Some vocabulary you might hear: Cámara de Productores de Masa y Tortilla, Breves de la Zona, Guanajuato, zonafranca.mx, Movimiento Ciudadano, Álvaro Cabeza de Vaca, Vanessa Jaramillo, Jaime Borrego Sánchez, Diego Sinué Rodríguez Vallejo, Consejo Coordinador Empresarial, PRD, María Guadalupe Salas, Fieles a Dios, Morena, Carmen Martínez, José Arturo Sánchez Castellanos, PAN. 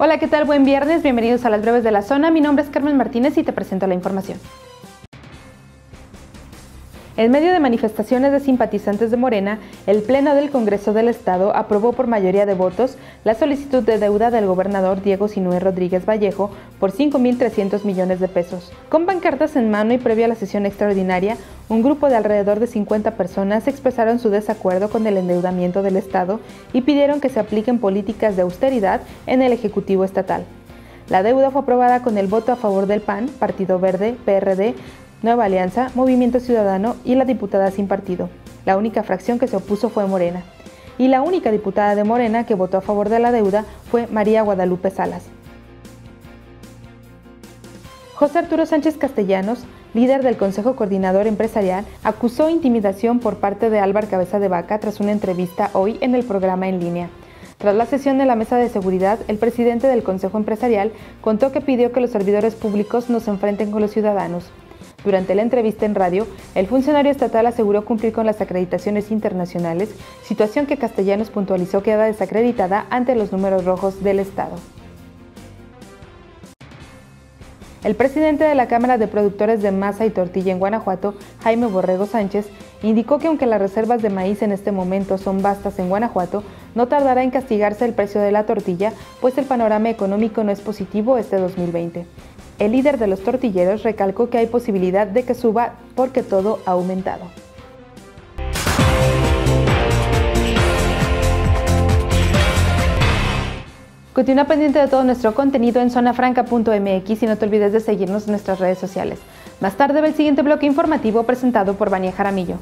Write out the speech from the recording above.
Hola, ¿qué tal? Buen viernes, bienvenidos a las Breves de la Zona. Mi nombre es Carmen Martínez y te presento la información. En medio de manifestaciones de simpatizantes de Morena, el Pleno del Congreso del Estado aprobó por mayoría de votos la solicitud de deuda del gobernador Diego Sinué Rodríguez Vallejo por 5.300 millones de pesos. Con pancartas en mano y previo a la sesión extraordinaria, un grupo de alrededor de 50 personas expresaron su desacuerdo con el endeudamiento del Estado y pidieron que se apliquen políticas de austeridad en el Ejecutivo Estatal. La deuda fue aprobada con el voto a favor del PAN, Partido Verde, PRD, Nueva Alianza, Movimiento Ciudadano y la diputada sin partido. La única fracción que se opuso fue Morena. Y la única diputada de Morena que votó a favor de la deuda fue María Guadalupe Salas. José Arturo Sánchez Castellanos, líder del Consejo Coordinador Empresarial, acusó intimidación por parte de Álvaro Cabeza de Vaca tras una entrevista hoy en el programa en línea. Tras la sesión de la Mesa de Seguridad, el presidente del Consejo Empresarial contó que pidió que los servidores públicos no se enfrenten con los ciudadanos. Durante la entrevista en radio, el funcionario estatal aseguró cumplir con las acreditaciones internacionales, situación que Castellanos puntualizó queda desacreditada ante los números rojos del Estado. El presidente de la Cámara de Productores de Masa y Tortilla en Guanajuato, Jaime Borrego Sánchez, indicó que aunque las reservas de maíz en este momento son vastas en Guanajuato, no tardará en castigarse el precio de la tortilla, pues el panorama económico no es positivo este 2020. El líder de los tortilleros recalcó que hay posibilidad de que suba porque todo ha aumentado. Continúa pendiente de todo nuestro contenido en zonafranca.mx y no te olvides de seguirnos en nuestras redes sociales. Más tarde ve el siguiente bloque informativo presentado por Vanessa Jaramillo.